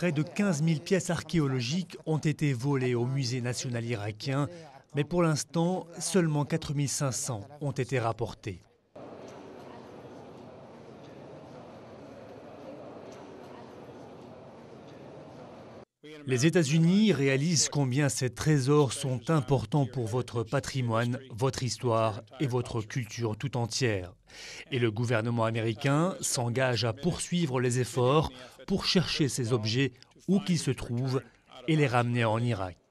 près de 15 000 pièces archéologiques ont été volées au musée national irakien, mais pour l'instant, seulement 4 500 ont été rapportées. Les États-Unis réalisent combien ces trésors sont importants pour votre patrimoine, votre histoire et votre culture tout entière. Et le gouvernement américain s'engage à poursuivre les efforts pour chercher ces objets où qu'ils se trouvent et les ramener en Irak.